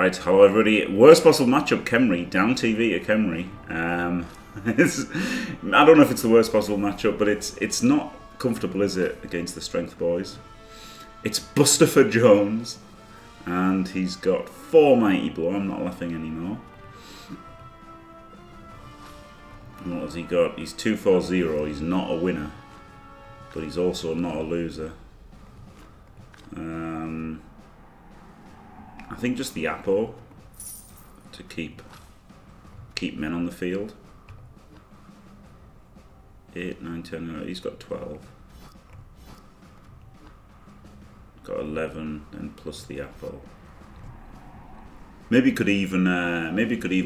Right, hello everybody. Worst possible matchup, Kemry. Down TV at Kemry. I don't know if it's the worst possible matchup, but it's not comfortable, is it, against the Strength Boys? It's Bustopher Jones, and he's got 4 Mighty Blow. I'm not laughing anymore. And what has he got? He's 240. He's not a winner, but he's also not a loser. I think just the Apo to keep men on the field. 8, 9, 10, 11. He's got 12. Got 11, then plus the Apo. Maybe could even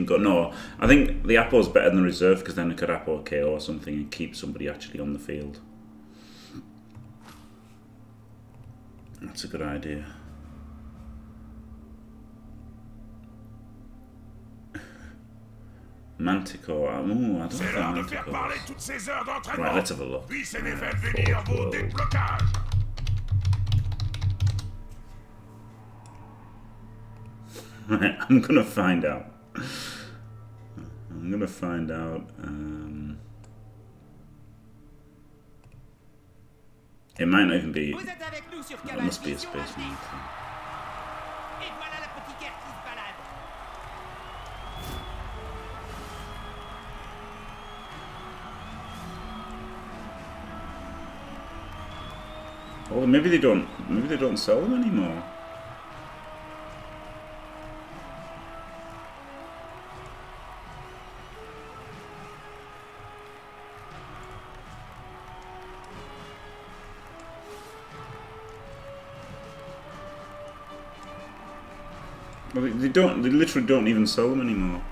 go, no, I think the Apo's better than the reserve, because then it could Apo a KO or something and keep somebody actually on the field. That's a good idea. Manticore. Ooh, I don't think Manticore. Right, let's have a look. Right, I'm gonna find out. It might not even be. It must be a space mountain. Oh, maybe they don't. Maybe they don't sell them anymore. Well, they don't. They literally don't even sell them anymore.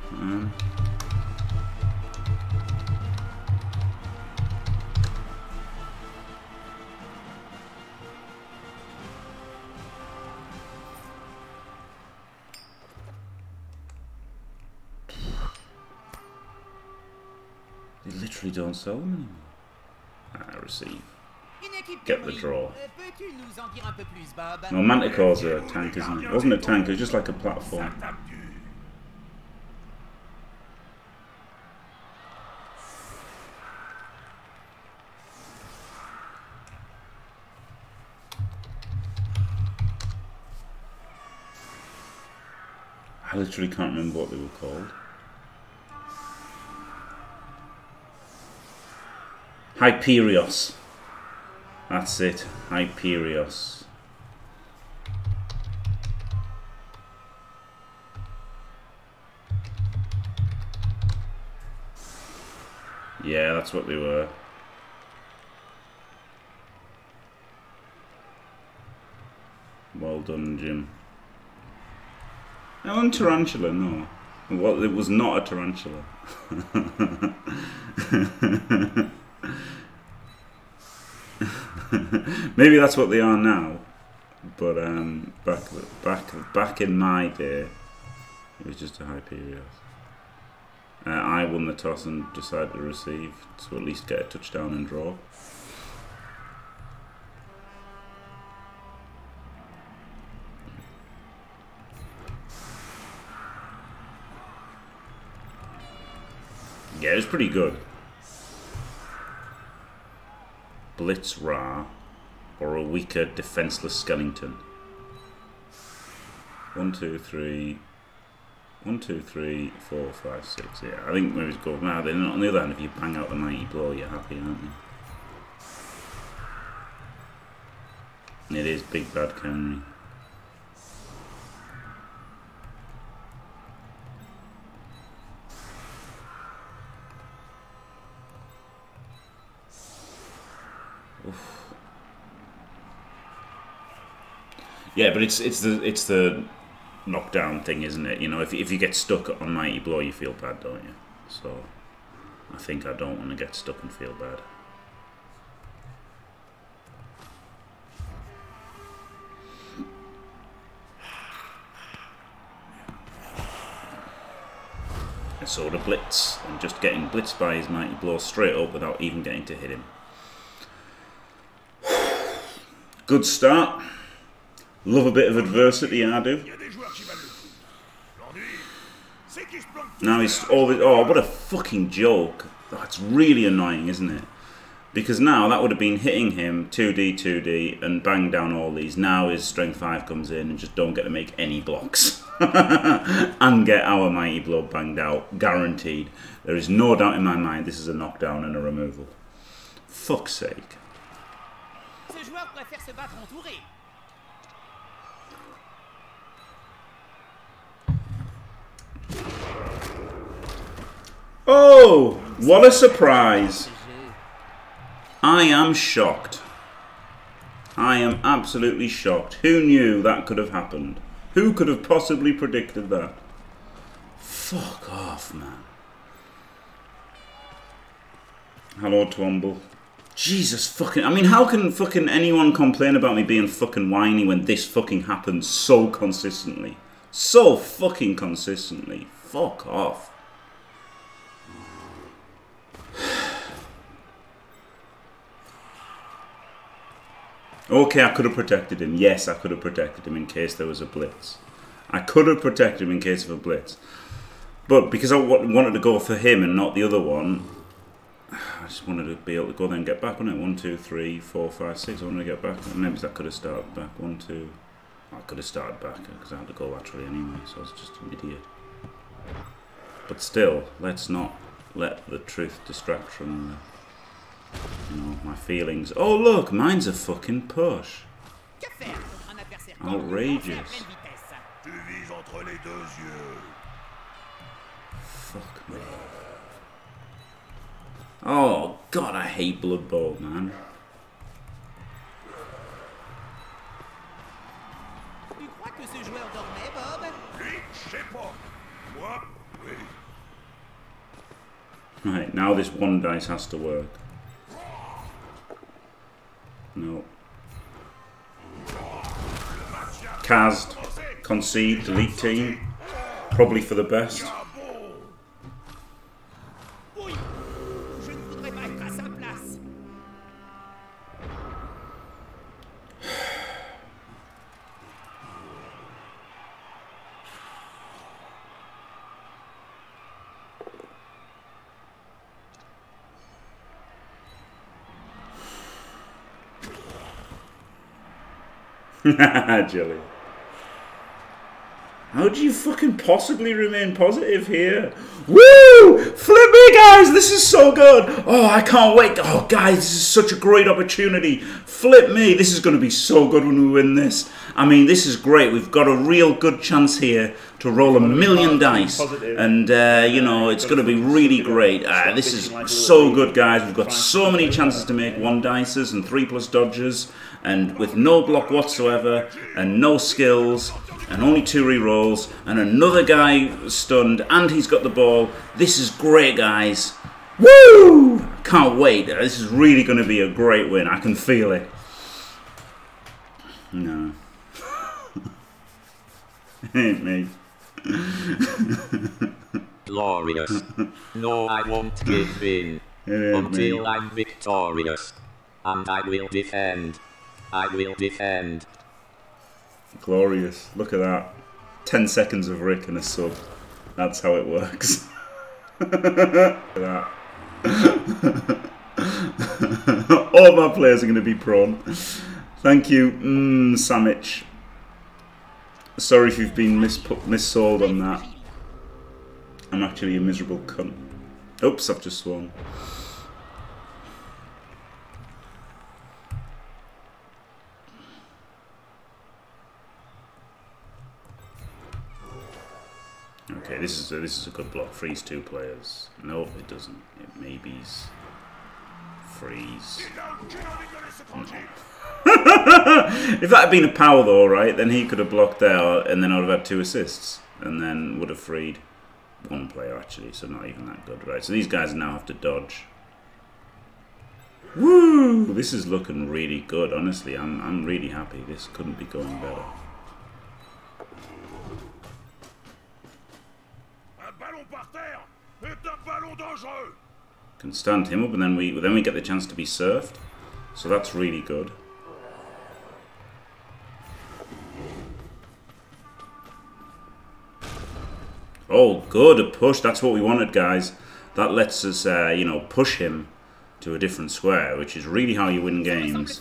Don't sell them anymore. Receive. Get the draw. No, Manticore's a tank, isn't it? It wasn't a tank, it was just like a platform. I literally can't remember what they were called. Hyperios. That's it. Hyperios. Yeah, that's what they were. Well done, Jim. Oh, and Tarantula, no. Well, it was not a tarantula. Maybe that's what they are now, but back in my day, it was just a Hyperios. I won the toss and decided to receive, so at least get a touchdown and draw. Yeah, it was pretty good. Blitz Ra, or a weaker, defenseless Skellington. 1, 2, 3, 4, 5, 6. Yeah, I think maybe it's gold. Now, then on the other hand, if you bang out the mighty blow, you're happy, aren't you? It is big bad Kemry. Yeah, but it's the knockdown thing, isn't it? You know, if you get stuck on mighty blow, you feel bad, don't you? So I think I don't want to get stuck and feel bad. And so the blitz, and just getting blitzed by his mighty blow straight up without even getting to hit him. Good start. Love a bit of adversity, I do. Now he's always... Oh, what a fucking joke. That's really annoying, isn't it? Because now that would have been hitting him 2D, 2D, and bang down all these. Now his Strength 5 comes in and just don't get to make any blocks. And get our Mighty Blow banged out. Guaranteed. There is no doubt in my mind this is a knockdown and a removal. Fuck's sake. Oh! What a surprise. I am shocked. I am absolutely shocked. Who knew that could have happened? Who could have possibly predicted that? Fuck off, man. Hello, Twumble. Jesus fucking... I mean, how can fucking anyone complain about me being fucking whiny when this fucking happens so consistently? So fucking consistently. Fuck off. Okay, I could have protected him. Yes, I could have protected him in case there was a blitz. I could have protected him in case of a blitz. But because I wanted to go for him and not the other one, I just wanted to be able to go there and get back on it. 1, 2, 3, 4, 5, 6. I wanted to get back. Maybe I could have started back. 1, 2. I could have started back because I had to go laterally anyway, so I was just an idiot. But still, let's not let the truth distract from the... You know, my feelings. Oh look, mine's a fucking push. Outrageous. Fuck me. Oh god, I hate Blood Bowl, man. Right, now this one dice has to work. No. Kazd. Concede. Delete team. Probably for the best. Jelly. How do you fucking possibly remain positive here? Woo! Flip me, guys! This is so good! Oh, I can't wait. Oh, guys, this is such a great opportunity. Flip me. This is going to be so good when we win this. I mean, this is great. We've got a real good chance here to roll a million dice. And, you know, it's going to be really great. This is so good, guys. We've got so many chances to make 1-dicers and 3+ dodges. And with no block whatsoever, and no skills, and only 2 rerolls, and another guy stunned, and he's got the ball. This is great, guys. Woo! Can't wait. This is really going to be a great win. I can feel it. No. It ain't me. Glorious. No, I won't give in until I'm victorious. And I will defend. I will defend. Glorious. Look at that. 10 seconds of Rick and a sub. That's how it works. Look at that. All my players are going to be prawn. Thank you, Samich. Sorry if you've been missold on that. I'm actually a miserable cunt. Oops, I've just swung. Okay, this is a good block. Freeze 2 players. No, it doesn't. It maybe's freeze. If that had been a power though, right, then he could have blocked there, and then I would have had 2 assists, and then would have freed 1 player actually. So not even that good, right? So these guys now have to dodge. Woo! This is looking really good. Honestly, I'm really happy. This couldn't be going better. Can stand him up, and then we get the chance to be served. So that's really good. Oh, good, a push. That's what we wanted, guys. That lets us, you know, push him to a different square, which is really how you win games.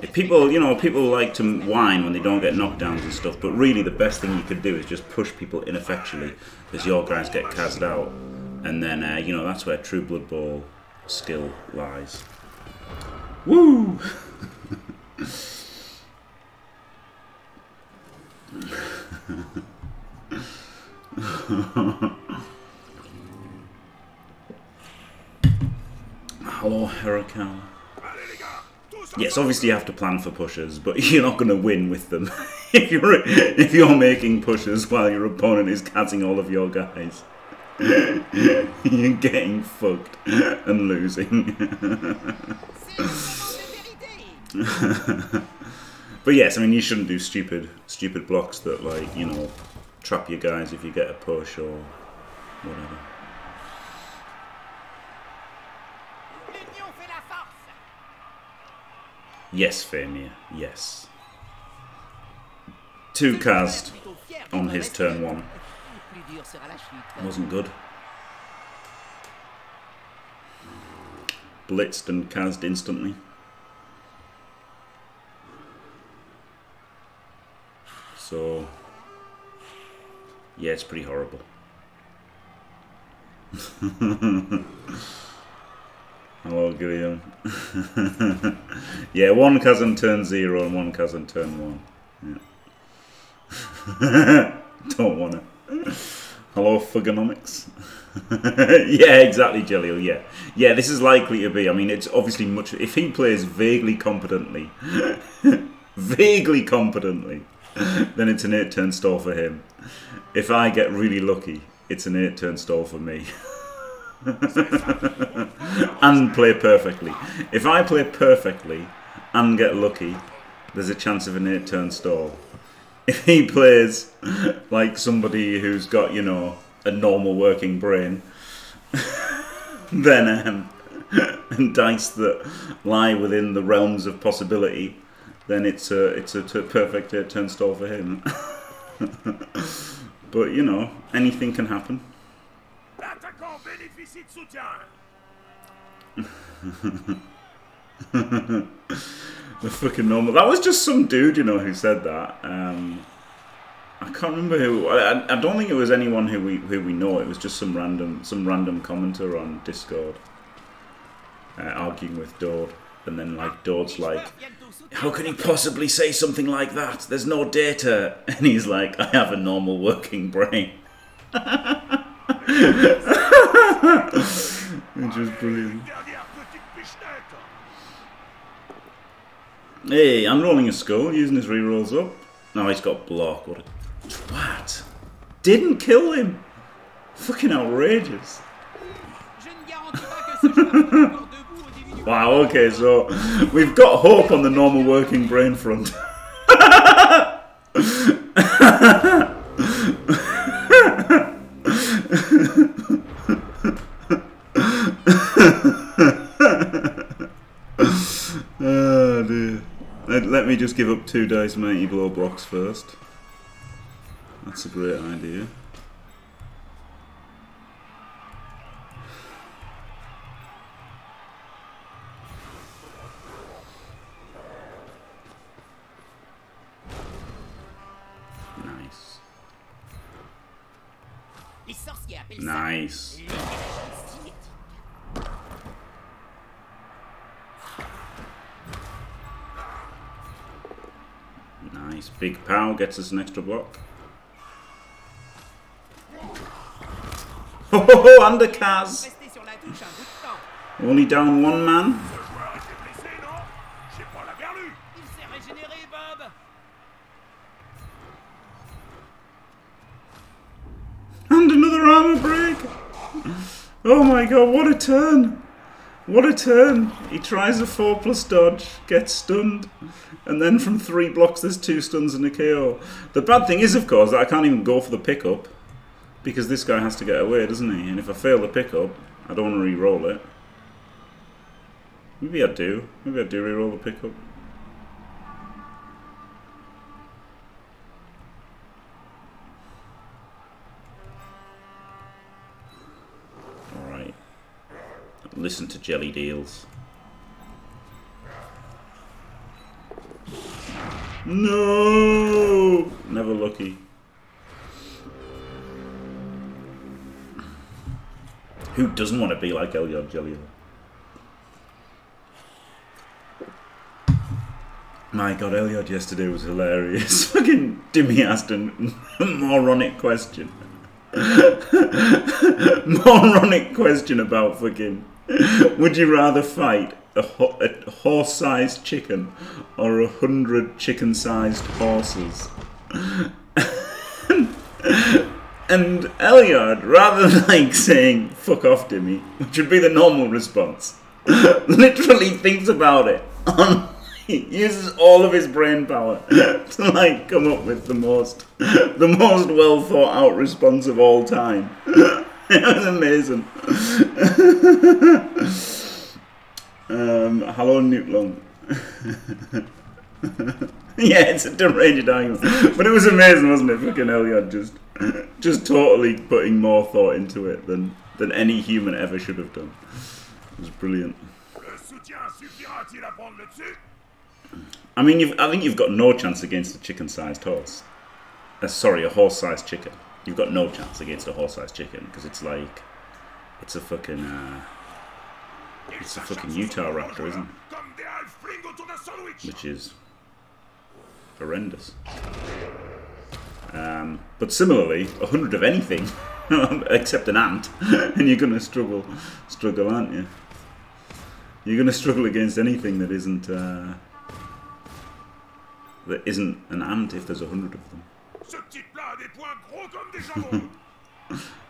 If people, you know, people like to whine when they don't get knockdowns and stuff, but really the best thing you could do is just push people ineffectually as your guys get casted out. And then, you know, that's where true Blood Bowl skill lies. Woo! Hello, Hurricane. Yes, obviously you have to plan for pushes, but you're not going to win with them if you're making pushes while your opponent is catting all of your guys. You're getting fucked and losing. But yes, I mean, you shouldn't do stupid blocks that, like, you know, trap your guys if you get a push or whatever. Yes, Famir, yes. Two cast on his turn one. Wasn't good. Blitzed and cast instantly. So, yeah, it's pretty horrible. Hello, Guillaume. Yeah, one cousin turn zero and one cousin turn one. Yeah. Don't want it. Hello, Fugonomics. Yeah, exactly, Jelliot, yeah. Yeah, this is likely to be, I mean, it's obviously much, if he plays vaguely competently, vaguely competently, then it's an 8-turn stall for him. If I get really lucky, it's an 8-turn stall for me. And play perfectly. If I play perfectly and get lucky, there's a chance of an 8-turn stall. If he plays like somebody who's got, you know, a normal working brain, then and dice that lie within the realms of possibility, then it's a perfect 8-turn stall for him. But, you know, anything can happen. The fucking normal. That was just some dude, you know, who said that. I can't remember who. I don't think it was anyone who we know. It was just some random commenter on Discord, arguing with Dodd, and then like Dodd's like, "How can he possibly say something like that? There's no data." And he's like, "I have a normal working brain." Which is brilliant. Hey, I'm rolling a skull, using his rerolls up. Now he's got block. What a twat. Didn't kill him. Fucking outrageous. Wow, okay, so we've got hope on the normal working brain front. Oh dear. Let me just give up 2 dice mighty blow blocks first. That's a great idea. Nice. Nice. Nice. Big Pow gets us an extra block. Ho ho ho! Under Kaz! Only down one man. And another armor break! Oh my god, what a turn! What a turn! He tries a 4+ dodge, gets stunned, and then from 3 blocks there's 2 stuns and a KO. The bad thing is, of course, that I can't even go for the pickup, because this guy has to get away, doesn't he? And if I fail the pickup, I don't want to re-roll it. Maybe I do. Maybe I do re-roll the pickup. listen to Jelly Deals. No! Never lucky. Who doesn't want to be like Elliot Jelliot? My god, Elliot yesterday was hilarious. Fucking Jimmy Asten. Moronic question. Moronic question about fucking... Would you rather fight a horse-sized chicken or 100 chicken-sized horses? And Elliot, rather than like saying, fuck off Dimmy, which would be the normal response, literally thinks about it. He uses all of his brain power to like come up with the most well thought out response of all time. It was amazing. Hello Newt Long. Yeah, it's a deranged argument, but it was amazing, wasn't it? Fucking Elliot just totally putting more thought into it than any human ever should have done. It was brilliant. I mean, I think you've got no chance against a chicken-sized horse. Sorry, a horse-sized chicken. You've got no chance against a horse-sized chicken because it's like, it's a fucking Utah raptor, isn't it? Which is horrendous. But similarly, 100 of anything except an ant, and you're gonna struggle, aren't you? You're gonna struggle against anything that isn't an ant if there's 100 of them.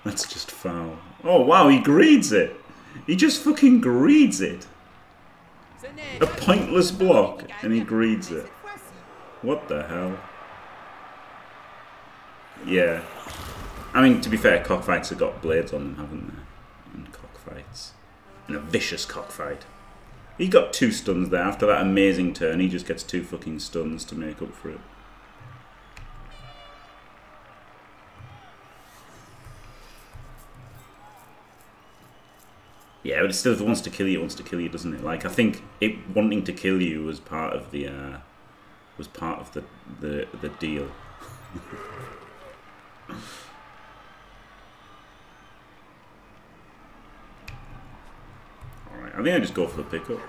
That's just foul. Oh wow, he greeds it. He just fucking greeds it. A pointless block, and he greeds it. What the hell? Yeah. I mean, to be fair, cockfights have got blades on them, haven't they? In cockfights. In a vicious cockfight. He got 2 stuns there. After that amazing turn, he just gets 2 fucking stuns to make up for it. Yeah, but it still, if it wants to kill you, it wants to kill you, doesn't it? Like, I think it wanting to kill you was part of the was part of the deal. Alright, I think I just go for the pickup.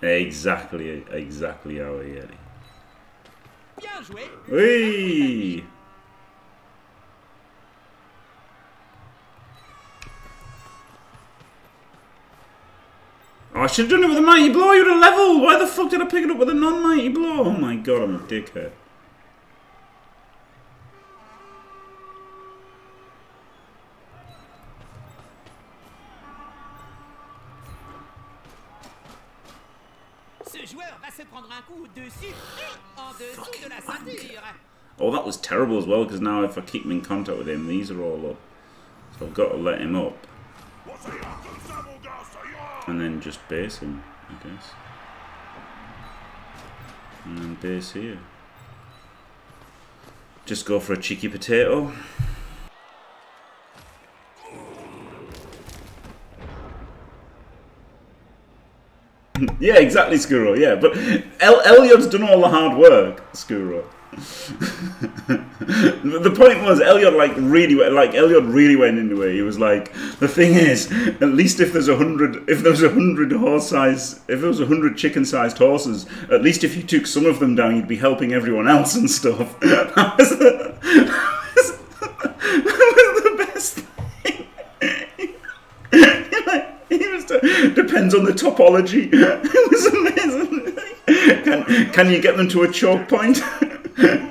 Exactly our Yeti. Whee! Oh, I should have done it with a mighty blow, you'd have leveled! Why the fuck did I pick it up with a non-mighty blow? Oh my god, I'm a dickhead. Oh, that was terrible as well, because now if I keep him in contact with him, these are all up. So I've got to let him up. And then just base him, I guess. And then base here. Just go for a cheeky potato. Yeah, exactly, Skuro, yeah. But Elliot's done all the hard work, Skuro. The point was, Elliot really went into it. He was like, the thing is, at least if there's 100, if there was 100 chicken-sized horses, at least if you took some of them down, you'd be helping everyone else and stuff. That was the best thing. Depends on the topology. It was amazing. Can you get them to a choke point?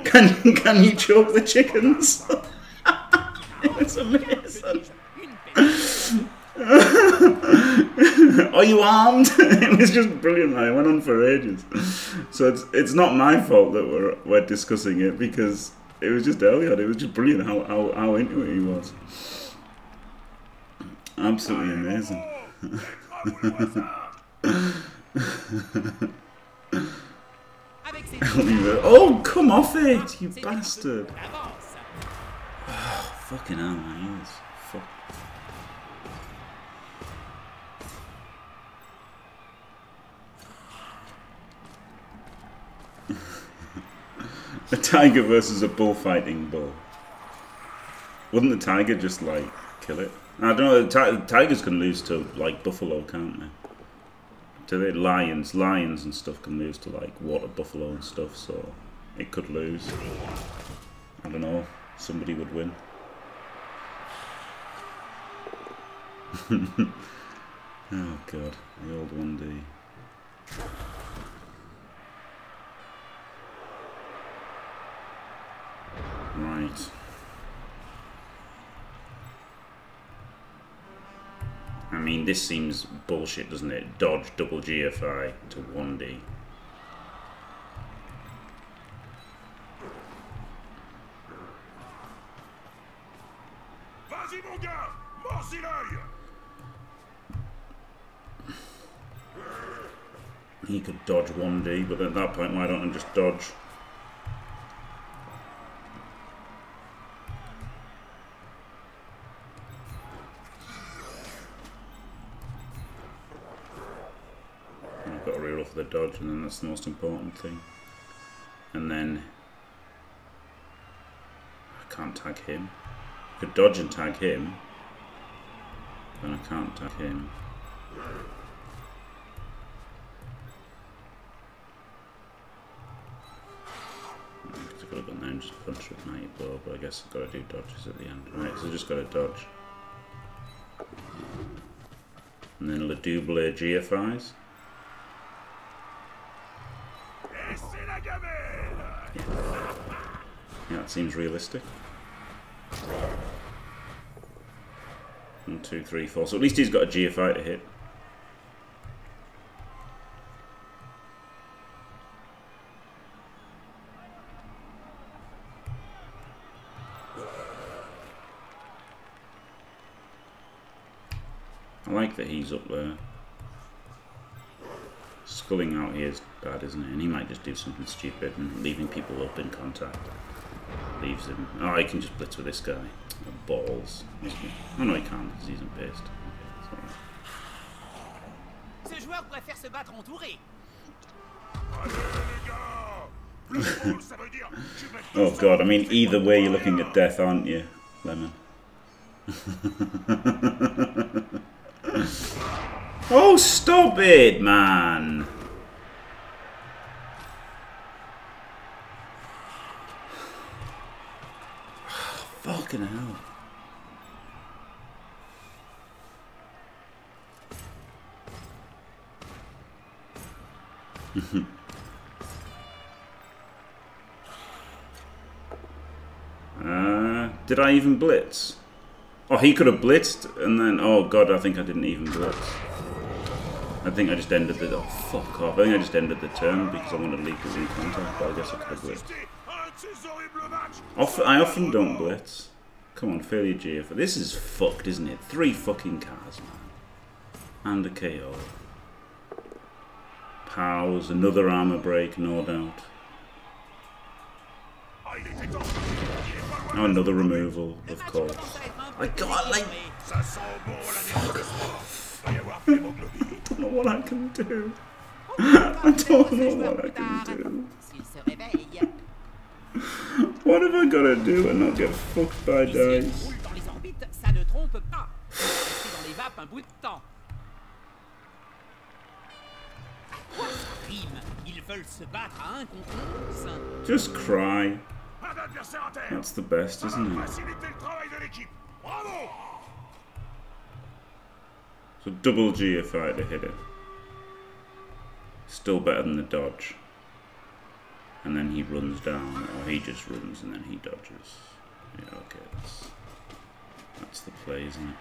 Can you choke the chickens? It was amazing. Are you armed? It was just brilliant. I went on for ages. So it's not my fault that we're discussing it, because it was just Elliot. It was just brilliant how into it he was. Absolutely amazing. Oh, come off it, you bastard! Oh, fucking hell, man. Fuck. A tiger versus a bullfighting bull. Wouldn't the tiger just, like, kill it? I don't know, the tigers can lose to, like, buffalo, can't they? Do they? Lions and stuff can lose to, like, water buffalo and stuff, so it could lose. I don't know, somebody would win. Oh, God, the old 1D. Right. I mean, this seems bullshit, doesn't it? Dodge double GFI to 1D. He could dodge 1D, but at that point, why don't I just dodge? The dodge, and then that's the most important thing. And then I can't tag him. I could dodge and tag him, then I can't tag him. I could have gone there and just punch with mighty blow, but I guess I've got to do dodges at the end. Right, so I just got to dodge. And then Ledouble GFIs. Yeah, that seems realistic. 1, 2, 3, 4. So at least he's got a GFI to hit. I like that he's up there. Sculling out here is bad, isn't it? And he might just do something stupid, and leaving people up in contact leaves him. Oh, he can just blitz with this guy. Balls. Oh no, he can't because he's pissed. Okay, oh God! I mean, either way, you're looking at death, aren't you, Lemon? Oh, stop it, man! Fucking hell. Did I even blitz? Oh, he could have blitzed and then... Oh, God, I think I didn't even blitz. I think I just ended the... Oh, fuck off. I think I just ended the turn because I wanted to leave his in contact, but I guess I could have blitzed. I often don't blitz. Come on, failure GF. This is fucked, isn't it? 3 fucking cars, man. And a KO. Pals, another armor break, no doubt. Oh, another removal, of course. I can't, like... Fuck off. I don't know what I can do. I don't know what I can do. What have I got to do and not get fucked by dice? Just cry. That's the best, isn't it? So double GFI to hit it. Still better than the dodge. And then he runs down, or he just runs and then he dodges. Yeah, okay, that's the play, isn't it?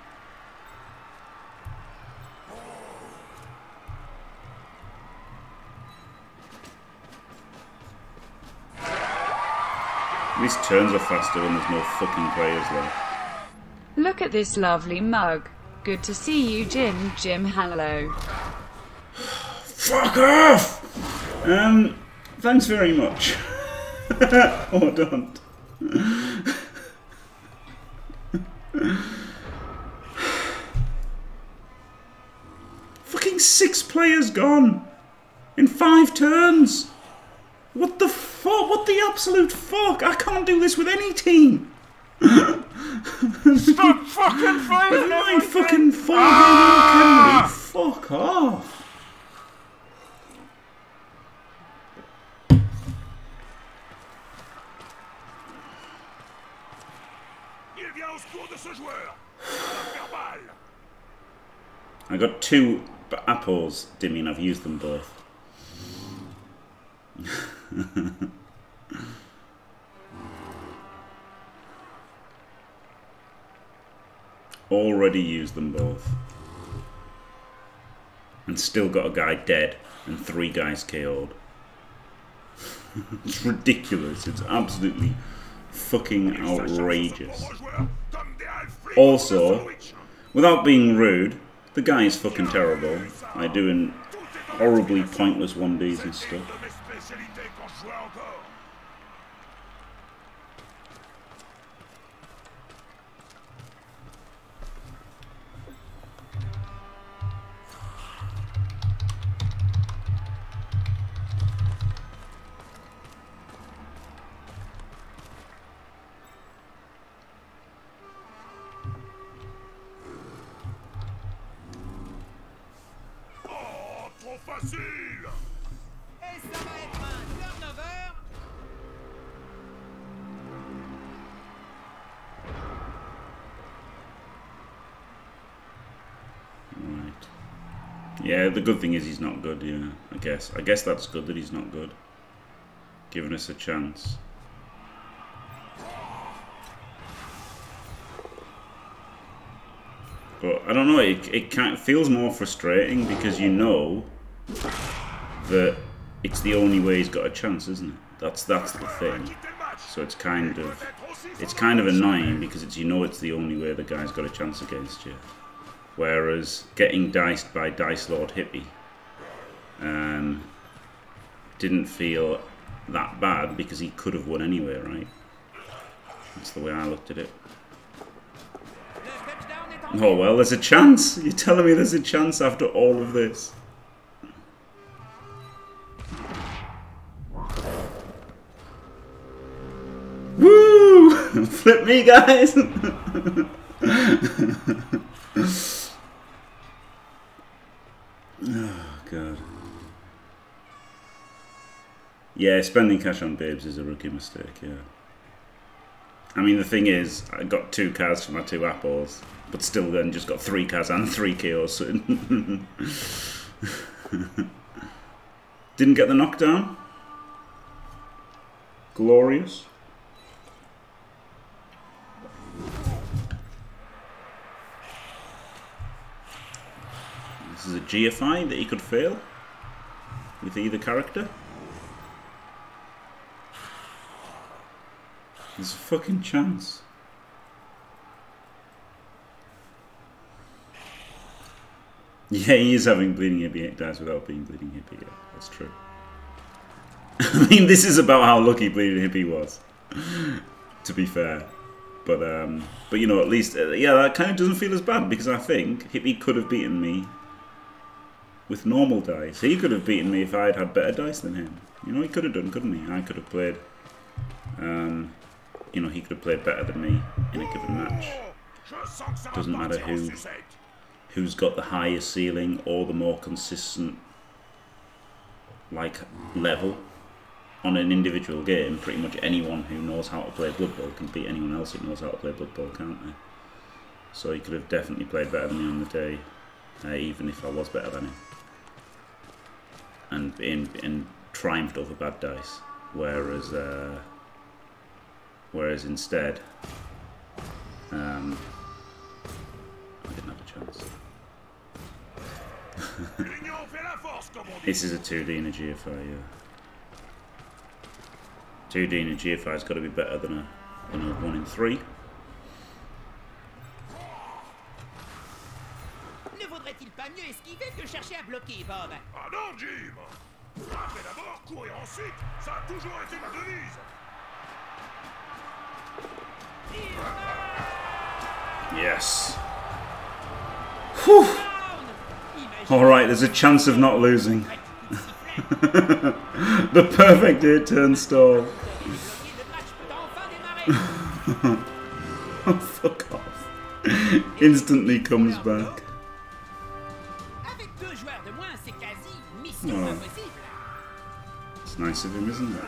These turns are faster when there's no fucking players left. Look at this lovely mug. Good to see you, Jim. Jim, hello. Fuck off! Thanks very much. Or don't. Fucking 6 players gone in 5 turns. What the fuck? What the absolute fuck? I can't do this with any team. Stop fucking fighting! My fucking fighting, ah! Kemry. Fuck off. I got 2 apples, Dimmy, and I've used them both. Already used them both. And still got a guy dead and 3 guys KO'd. It's ridiculous. It's absolutely fucking outrageous. Also, without being rude, the guy is fucking terrible. I do in horribly pointless 1Ds and stuff. Yeah, the good thing is he's not good, yeah, I guess. I guess that's good that he's not good. Giving us a chance. But, I don't know, it feels more frustrating because you know that it's the only way he's got a chance, isn't it? That's the thing. So it's kind of annoying because it's, you know, it's the only way the guy's got a chance against you. Whereas getting diced by Dice Lord Hippie didn't feel that bad because he could have won anyway, right? That's the way I looked at it. Oh well, there's a chance. You're telling me there's a chance after all of this? Woo! Flip me, guys! Oh god. Yeah, spending cash on babes is a rookie mistake, yeah. I mean, the thing is, I got 2 Kaz for my 2 apples, but still then just got 3 Kaz and 3 KOs. Didn't get the knockdown. Glorious. This is a GFI that he could fail with either character. There's a fucking chance. Yeah, he is having bleeding hippie. It dies without being bleeding hippie. Yeah, that's true. I mean, this is about how lucky bleeding hippie was, to be fair. But you know, at least, yeah, that kind of doesn't feel as bad because I think hippie could have beaten me with normal dice. He could have beaten me if I had had better dice than him. You know, he could have done, couldn't he? I could have played. You know, he could have played better than me in a given match. Doesn't matter who's got the higher ceiling or the more consistent like level on an individual game. Pretty much anyone who knows how to play Blood Bowl can beat anyone else who knows how to play Blood Bowl, can't they? So he could have definitely played better than me on the day, even if I was better than him, and triumphed over bad dice. Whereas instead, I didn't have a chance. This is a 2D and a GFI, yeah. 2D and a GFI has got to be better than a 1 in 3. Frapper d'abord, courir ensuite, ça a toujours été une devise. Yes. Whew. All right, there's a chance of not losing. The perfect ear turnstile. Oh, fuck off. Instantly comes back. Oh. It's nice of him, isn't it?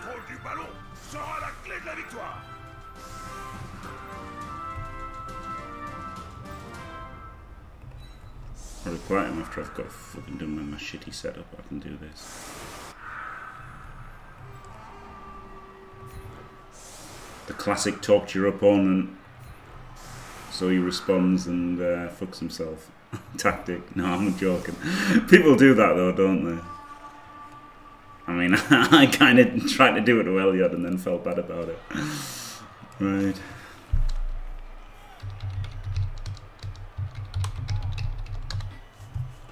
I'll be quiet enough after I've got fucking done with my shitty setup. I can do this. The classic talk to your opponent so he responds and fucks himself tactic. No, I'm joking. People do that though, don't they? I mean, I kind of tried to do it to Elliot and then felt bad about it. Right.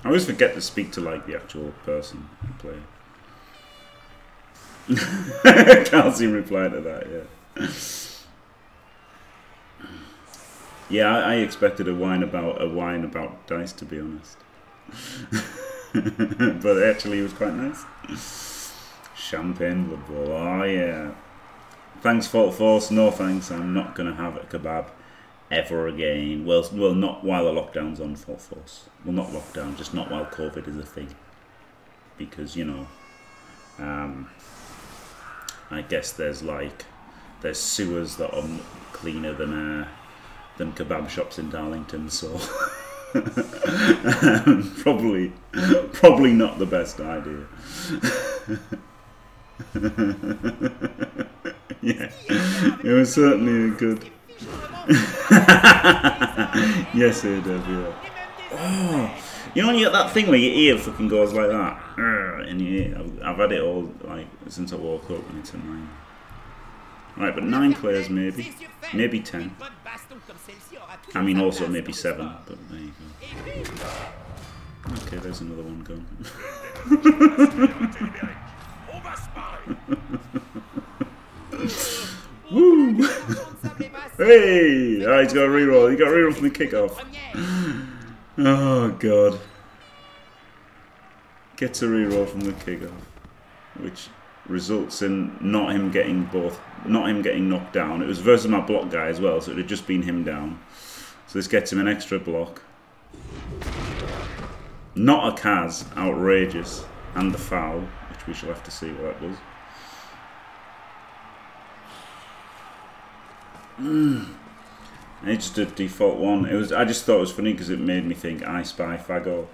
I always forget to speak to, like, the actual person I play. Calcium replied to that, yeah. Yeah, I expected a whine about dice, to be honest. But actually, it was quite nice. Champagne blood bowl. Oh yeah. Thanks, Fault Force. No thanks. I'm not gonna have a kebab ever again. Well, not while the lockdown's on, Fault Force. Well, not lockdown, just not while COVID is a thing. Because you know, I guess there's sewers that are cleaner than kebab shops in Darlington, so probably not the best idea. Yeah, it was certainly a good. Yes, it did. Yeah. Oh, you know when you get that thing where your ear fucking goes like that in your ear. I've had it all like since I woke up, and it's annoying. Right, but 9 players maybe 10. I mean, also maybe 7, but there you go. Okay, there's another one gone. Woo! Hey! Oh, he's got a reroll. He got a reroll from the kickoff. Oh, God. Gets a reroll from the kickoff, which results in not him getting knocked down. It was versus my block guy as well, so it would have just been him down. So this gets him an extra block. Not a Kaz, outrageous. And the foul, which we shall have to see what that was. And it's just a default one. It was. I just thought it was funny because it made me think I spy Fago.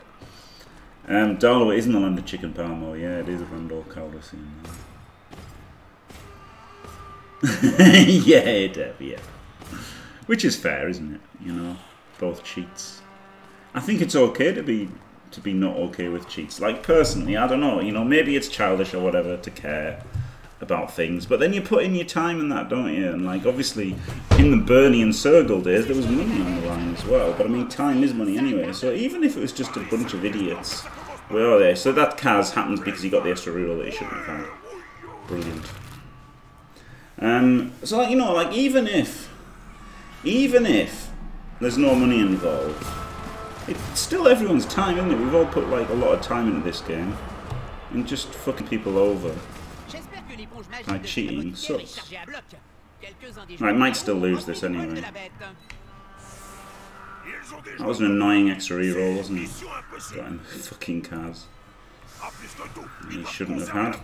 Darlow isn't the land of chicken palmo. Yeah, it is a Randall Calderson. Yeah, Deb, yeah. Which is fair, isn't it? You know, both cheats. I think it's okay to be not okay with cheats. Like, personally, I don't know. You know, maybe it's childish or whatever to care about things. But then you put in your time in that, don't you? And, like, obviously, in the Bernie and Sergal days, there was money on the line as well. But, I mean, time is money anyway. So even if it was just a bunch of idiots, where are they? So that Kaz happens because he got the extra reroll that he shouldn't have had. Brilliant. So, like, you know, like, even if there's no money involved, it's still everyone's time, isn't it? We've all put, like, a lot of time into this game, and just fucking people over by cheating sucks. I might still lose this anyway. That was an annoying extra reroll, wasn't it? Got him fucking Kaz. He shouldn't have had.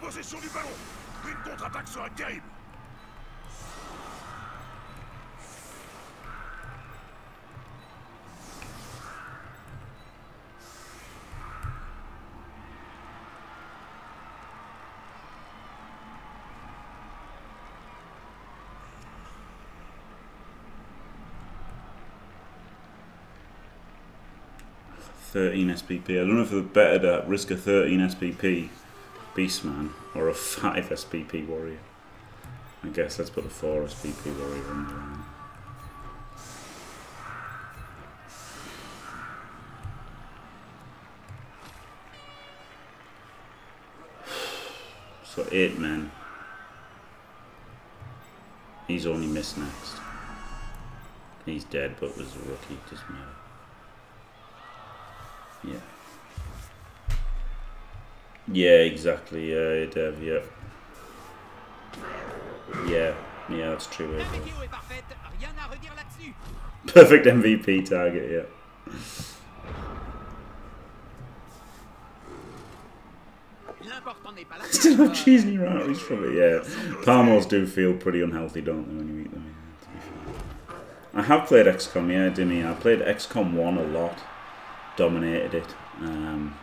£13 SPP. I don't know if they're better at risk of 13 SPP Beastman or a 5 SPP Warrior. I guess let's put a 4 SPP Warrior on the line. So 8 men. He's only missed next. He's dead, but was a rookie. Doesn't matter. Yeah. Yeah, exactly. Yeah, Dev. Yeah. Yeah. Yeah, that's true. Isn't it? Perfect MVP target. Yeah. Still have cheese in your arteries from it, yeah. Palmos do feel pretty unhealthy, don't they, when you eat them? Yeah, I have played XCOM, yeah, Dimmy. I played XCOM 1 a lot. Dominated it.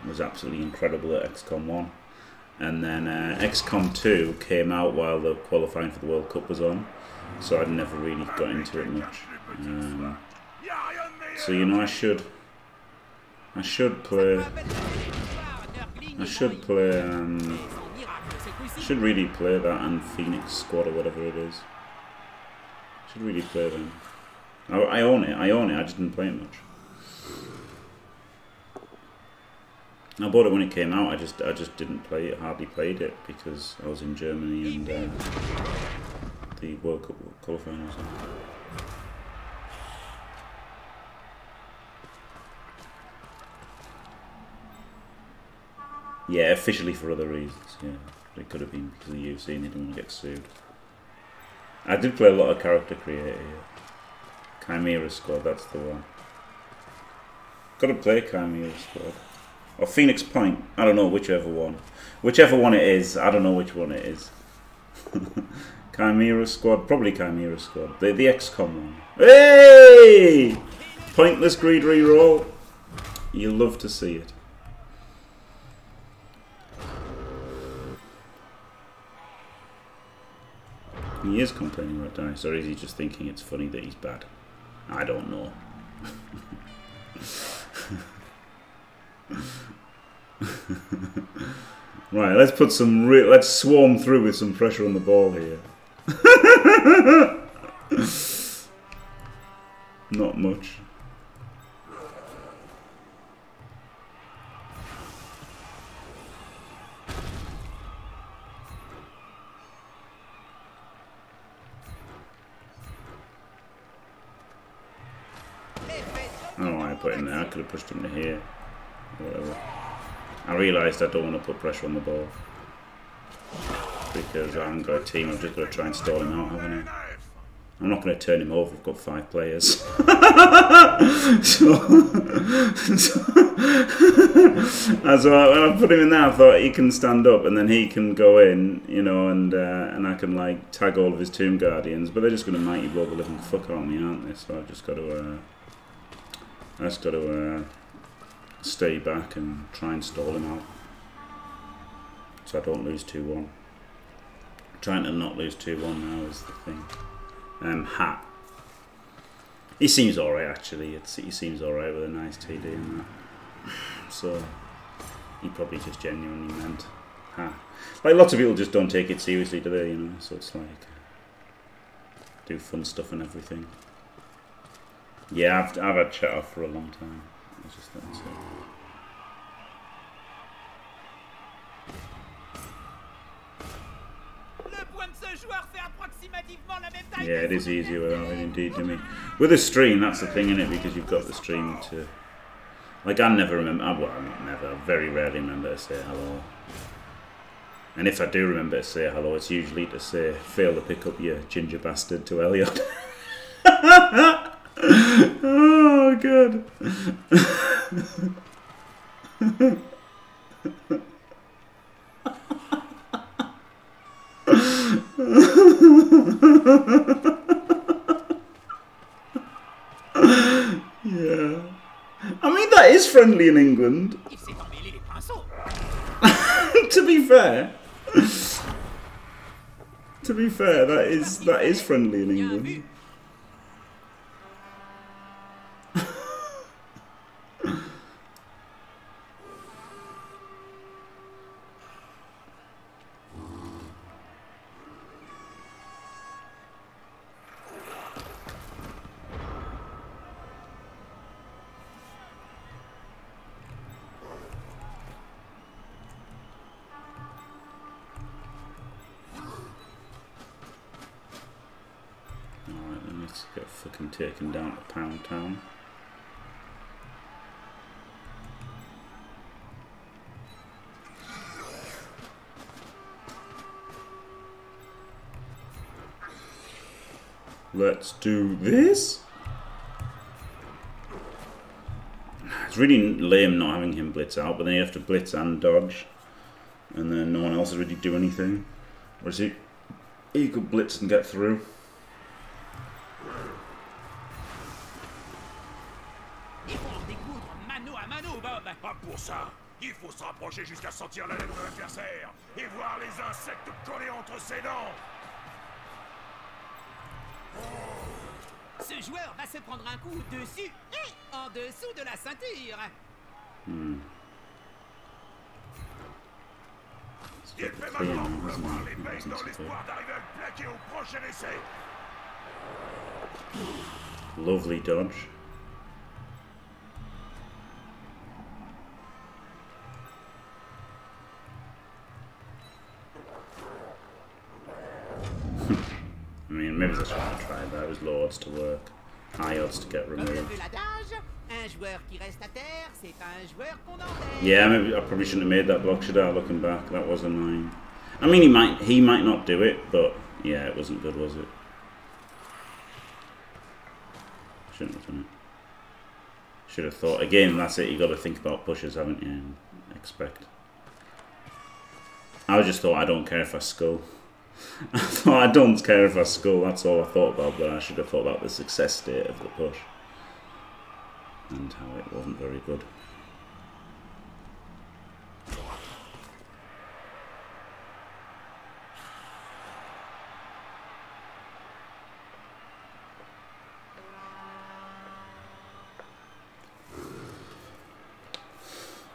Was absolutely incredible at XCOM 1. And then XCOM 2 came out while the qualifying for the World Cup was on. So I'd never really got into it much. So, you know, I should really play that and Phoenix Squad or whatever it is. Should really play them. I own it. I own it. I just didn't play it much. I bought it when it came out. I just didn't play it. Hardly played it because I was in Germany and the World Cup qualifying or something. Yeah, officially for other reasons, yeah. It could have been because of the UFC and they didn't want to get sued. I did play a lot of character creator. Yeah. Chimera Squad, that's the one. Gotta play Chimera Squad. Or Phoenix Point, I don't know whichever one. Whichever one it is, I don't know which one it is. Chimera Squad, probably Chimera Squad. The XCOM one. Hey! Pointless greed reroll. You love to see it. He is complaining about Dice, or is he just thinking it's funny that he's bad? I don't know. Right, let's put some let's swarm through with some pressure on the ball here. Not much. I could have pushed him to here. Whatever. I realised I don't want to put pressure on the ball. Because I haven't got a team, I've just got to try and stall him out, haven't I? I'm not going to turn him over, I've got 5 players. So when I put him in there, I thought he can stand up and then he can go in, you know, and I can like tag all of his Tomb Guardians. But they're just going to mighty blow the living fuck on me, aren't they? So I've just got to... stay back and try and stall him out so I don't lose 2-1. Trying to not lose 2-1 now is the thing. Hat. He seems alright actually. He seems alright with a nice TD and that. So he probably just genuinely meant hat. Like lots of people just don't take it seriously, do they? You know, so it's like do fun stuff and everything. Yeah, I've had chat off for a long time. I just thought so. Yeah, it is easier without it, indeed, Jimmy. With a stream, that's the thing, isn't it? Because you've got the stream to... Like, I never remember... Well, I very rarely remember to say hello. And if I do remember to say hello, it's usually to say, fail to pick up your ginger bastard to Elliot. Oh, good. Yeah. I mean, that is friendly in England. To be fair. To be fair, that is friendly in England. Get fucking taken down to Pound Town. Let's do this. It's really lame not having him blitz out, but then you have to blitz and dodge, and then no one else is really do anything. Whereas he could blitz and get through. Lovely dodge. I mean, maybe that's what I tried. That was low odds to work, high odds to get removed. Yeah, maybe I probably shouldn't have made that block, should I? Looking back, that was annoying. I mean, he might not do it, but yeah, it wasn't good, was it? Shouldn't have done it. Should have thought. Again, that's it. You got to think about pushes, haven't you? And expect. I just thought, I don't care if I skull. I thought, I don't care if I skull. That's all I thought about. But I should have thought about the success state of the push and how it wasn't very good.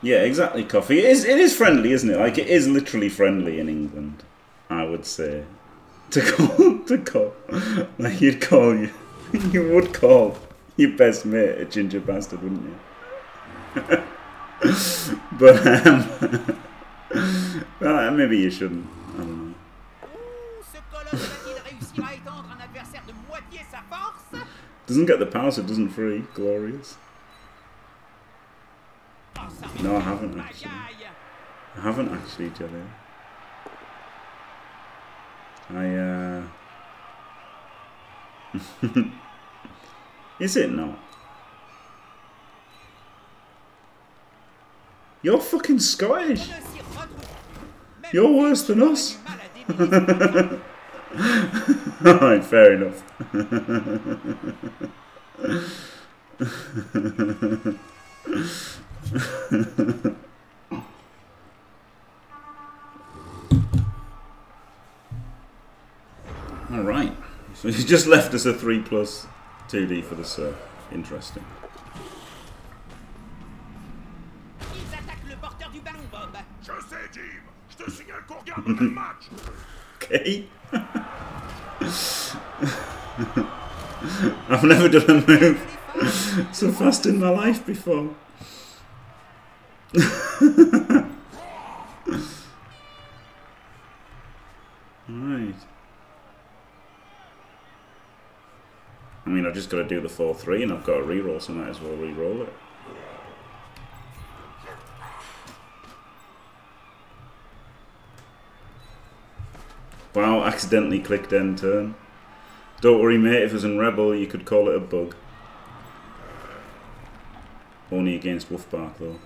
Yeah, exactly, Coffee. It is friendly, isn't it? Like, it is literally friendly in England, I would say. To call. Like, you'd call you. You would call your best mate a ginger bastard, wouldn't you? But, well, maybe you shouldn't. I don't know. Doesn't get the power, so it doesn't free. Glorious. No, I haven't actually. I haven't actually, Jelliot. Is it not? You're fucking Scottish! You're worse than us! Alright, fair enough. Alright, so he's just left us a 3+2D for the surf. Interesting. Okay. I've never done a move so fast in my life before. Alright. I mean, I've just got to do the 4-3 and I've got to reroll, so I might as well reroll it. Wow, accidentally clicked end turn. Don't worry, mate, if it was in Rebel, you could call it a bug. Only against Wolfbark, though.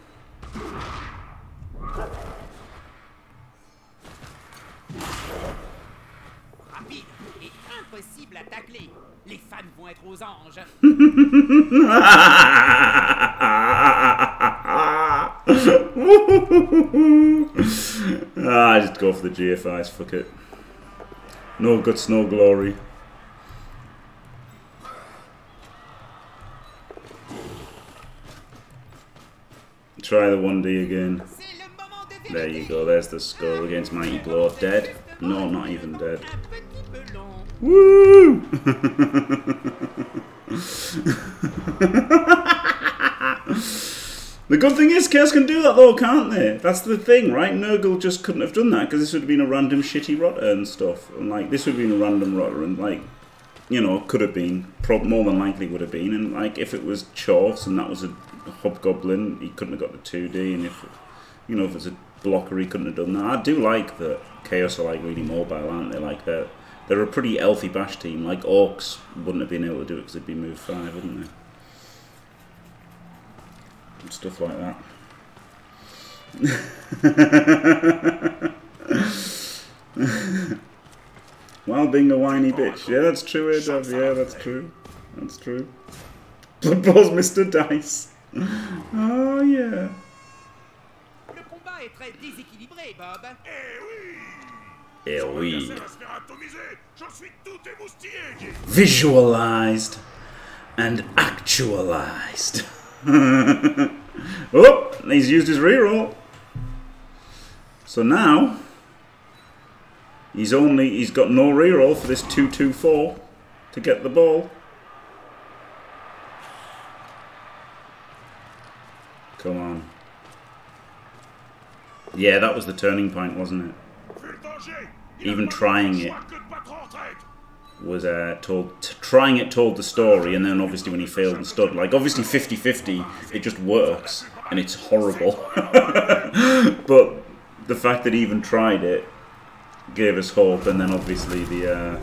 I just go for the GFIs, fuck it. No guts, no glory. Try the 1D again. There you go, there's the score against Mighty Blow. Dead? No, not even dead. Woo! The good thing is, Chaos can do that though, can't they? That's the thing, right? Nurgle just couldn't have done that because this would have been a random shitty rotter and stuff. And like, this would have been a random rotter and like, you know, could have been, more than likely would have been. And like, if it was Chaos and that was a Hobgoblin, he couldn't have got the 2D. And if, you know, if it's a blocker, he couldn't have done that. I do like that Chaos are like really mobile, aren't they? Like they're a pretty healthy bash team. Like Orcs wouldn't have been able to do it because they'd be move 5, wouldn't they? And stuff like that. While being a whiny bitch. Yeah, that's true, Adav. Yeah, that's true. That's true. Blood Bowl's Mr. Dice. Oh, yeah. Eh oui. Visualized and actualized. Oh, he's used his reroll. So now he's got no reroll for this 2-2-4 to get the ball. Come on. Yeah, that was the turning point, wasn't it? Even trying it was trying it told the story, and then obviously when he failed and stood, like obviously 50-50, it just works and it's horrible. But the fact that he even tried it gave us hope, and then obviously the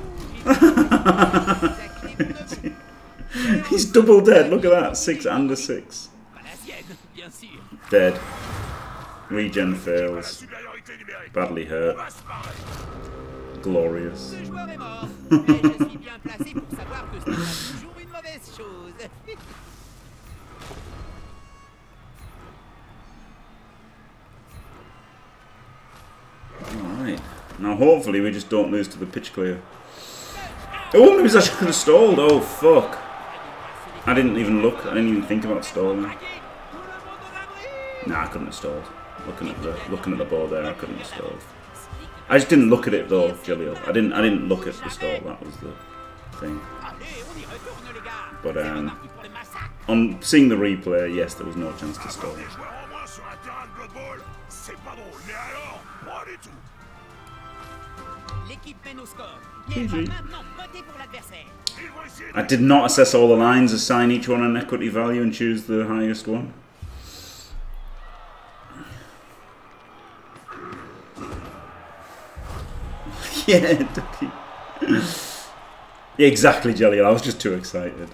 he's double dead. Look at that, 6 and a 6. Dead. Regen fails. Badly hurt. Glorious. Alright. Now hopefully we just don't lose to the pitch clear. Oh, maybe I should have stalled. Oh, fuck. I didn't even look. I didn't even think about stalling. Nah, I couldn't have stalled. Looking at the ball there, I couldn't have stalled. I just didn't look at it though, Jelliot. I didn't look at the stall. That was the thing. But on seeing the replay, yes, there was no chance to stall. I did not assess all the lines, assign each one an equity value, and choose the highest one. Yeah, Ducky. Yeah, exactly, Jelliot. I was just too excited.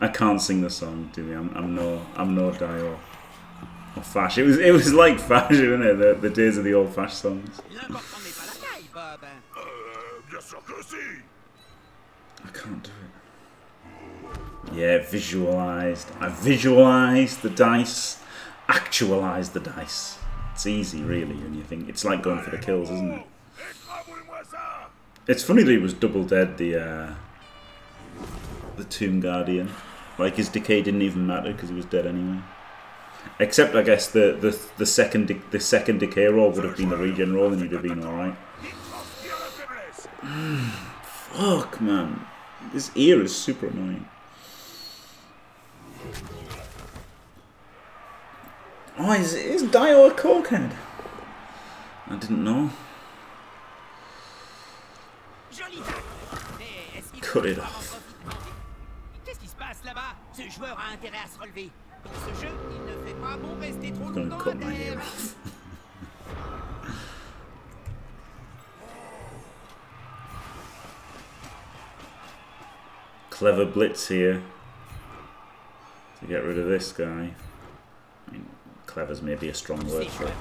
I can't sing the song, do we? I'm no Dio or Fash. It was like Fash, wasn't it? The days of the old Fash songs. I can't do it. Yeah, visualized. I visualized the dice. Actualized the dice. It's easy, really, when you think. It's like going for the kills, isn't it? It's funny that he was double dead, the Tomb Guardian. Like, his decay didn't even matter because he was dead anyway. Except, I guess, the second decay roll would have been the regen roll, and he'd have been alright. Fuck, man. This ear is super annoying. Oh, is Dio a cokehead? I didn't know. Cut it off. I'm going to cut my hair off. Clever blitz here to get rid of this guy. I mean, clever's maybe a strong word for it.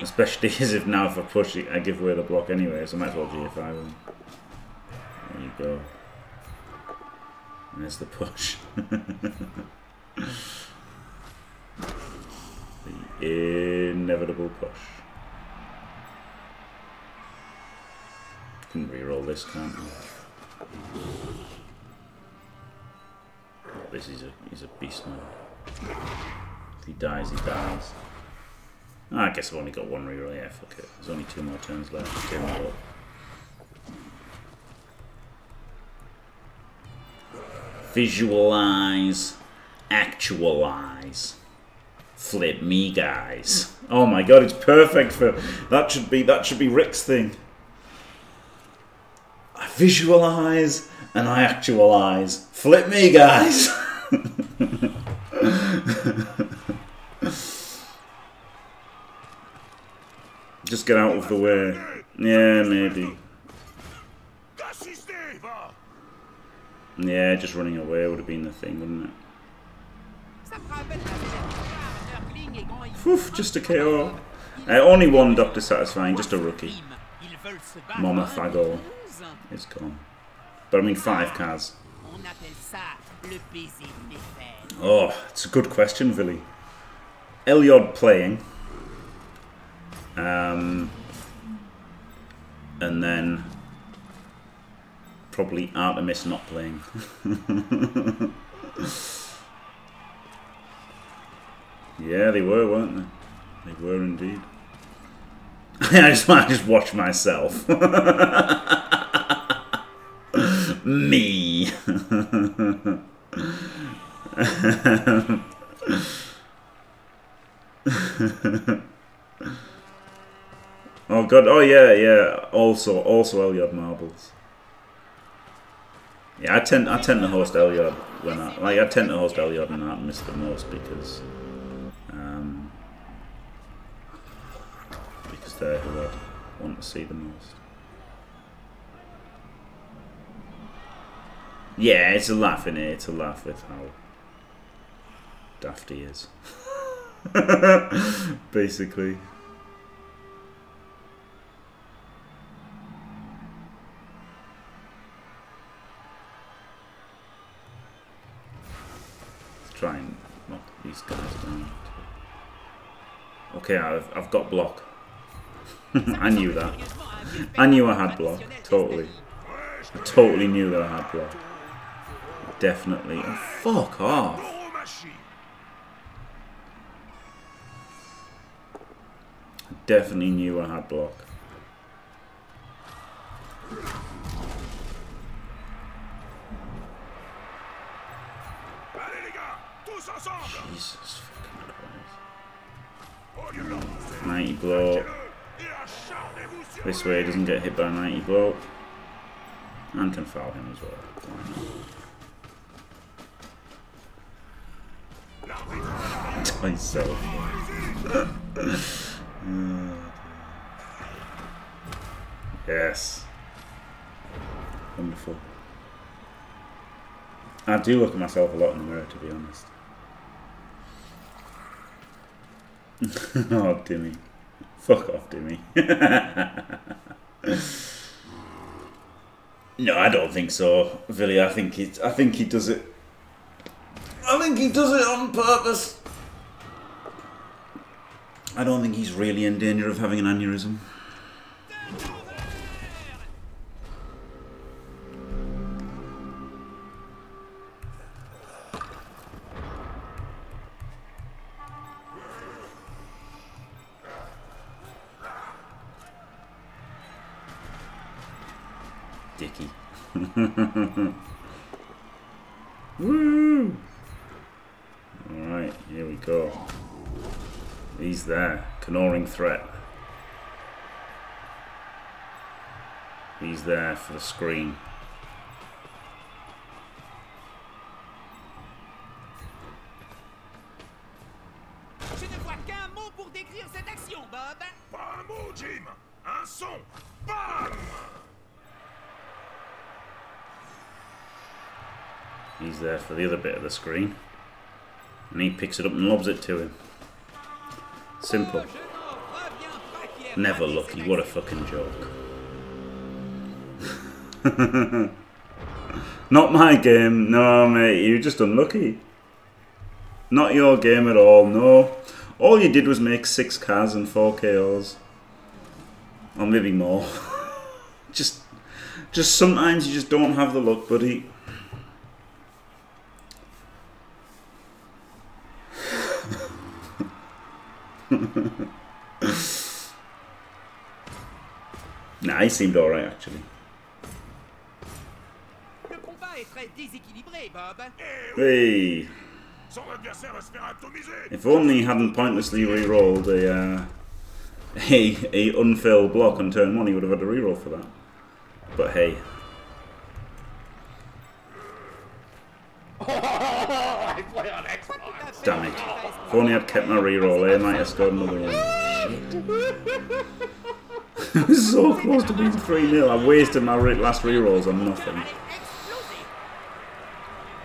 Especially as if now if I push it, I give away the block anyway, so I might as well GFI win. There you go. There's the push. The inevitable push. Can reroll this, can't I? Oh, this is a beast man. He dies, he dies. Oh, I guess I've only got one reroll. Yeah, fuck it. There's only 2 more turns left. 2 more. Visualize. Actualize. Flip me, guys. Oh my god, it's perfect for... That should be Rick's thing. visualise and I actualise. Flip me, guys! Just get out of the way. Yeah, maybe. Yeah, just running away would have been the thing, wouldn't it? Oof, just a KO. Only one Doctor Satisfying, just a rookie. Momofago is gone. But I mean, 5 cards. Oh, it's a good question, Villy. Elliot playing. And then probably Artemis not playing. Yeah, they were, weren't they? They were indeed. I just watch myself. Me. Oh god, oh yeah, yeah, also Elliot marbles. Yeah, I tend to host Elliot when I tend to host Elliot and Artemis the most because they're who I want to see the most. Yeah, it's a laugh, innit? It's a laugh with how daft he is. Basically. Try and knock these guys down. Okay, I've got block. I knew that. I knew I had block. Totally. I totally knew that I had block. Definitely. Oh, fuck off. I definitely knew I had block. Jesus fucking Christ. 90 blow. This way he doesn't get hit by 90 blow. And can foul him as well. Why not? Dice so. Yes. Wonderful. I do look at myself a lot in the mirror, to be honest. Oh, Dimmy. Fuck off, Dimmy. No, I don't think so, Villy. I think he does it. I think he does it on purpose. I don't think he's really in danger of having an aneurysm. Dicky. Woo! Alright, here we go. He's there. Cknooring threat. He's there for the screen. He's there for the other bit of the screen. And he picks it up and lobs it to him. Simple. Never lucky, what a fucking joke. Not my game, no mate, you're just unlucky. Not your game at all, no. All you did was make 6 cards and 4 KOs. Or maybe more. Just sometimes you just don't have the luck, buddy. Nah, he seemed alright actually. Hey! If only he hadn't pointlessly re-rolled a unfilled block on turn 1, he would have had a reroll for that. But hey, If only I'd kept my reroll, I might have scored another one. Shit. So close to being 3-0. I wasted my last rerolls on nothing.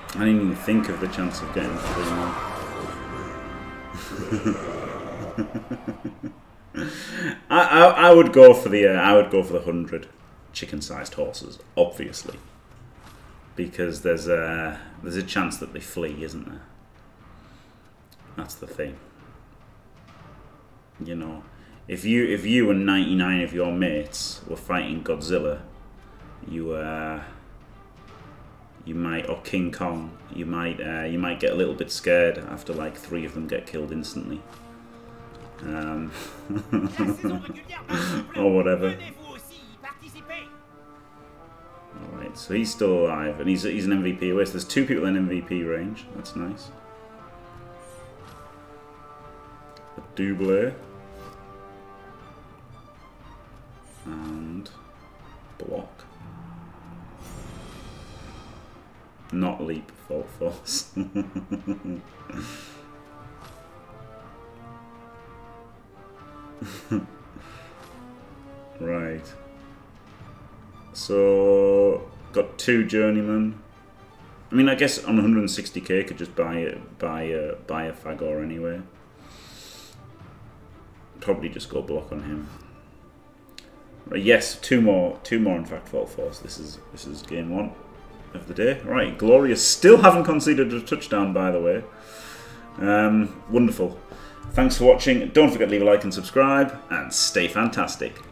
I didn't even think of the chance of getting 3-0. I would go for the 100 chicken-sized horses, obviously, because there's a chance that they flee, isn't there? That's the thing. You know, if you and 99 of your mates were fighting Godzilla, you might, or King Kong, you might get a little bit scared after like 3 of them get killed instantly. Or whatever. Alright, so he's still alive, and he's an MVP away, so there's 2 people in MVP range, that's nice. A double and block. Not leap, full force. Right. So got 2 journeymen. I mean, I guess on 160k, could just buy a Fagor anyway. Probably just go block on him. Right, yes, 2 more. In fact, full force. This is game 1 of the day. Right, glorious. Still haven't conceded a touchdown, by the way. Wonderful. Thanks for watching. Don't forget to leave a like and subscribe, and stay fantastic.